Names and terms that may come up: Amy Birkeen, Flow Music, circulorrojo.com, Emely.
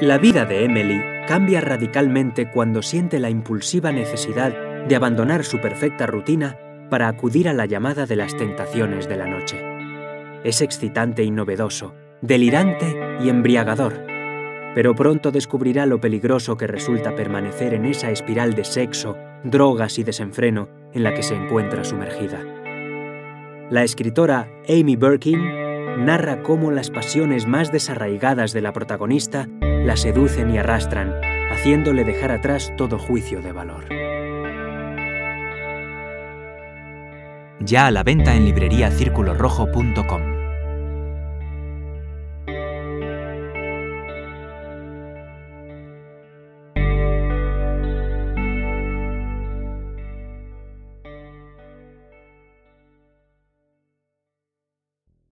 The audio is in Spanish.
La vida de Emely cambia radicalmente cuando siente la impulsiva necesidad de abandonar su perfecta rutina para acudir a la llamada de las tentaciones de la noche. Es excitante y novedoso, delirante y embriagador, pero pronto descubrirá lo peligroso que resulta permanecer en esa espiral de sexo, drogas y desenfreno en la que se encuentra sumergida. La escritora Amy Birkeen narra cómo las pasiones más desarraigadas de la protagonista la seducen y arrastran, haciéndole dejar atrás todo juicio de valor. Ya a la venta en librería circulorrojo.com.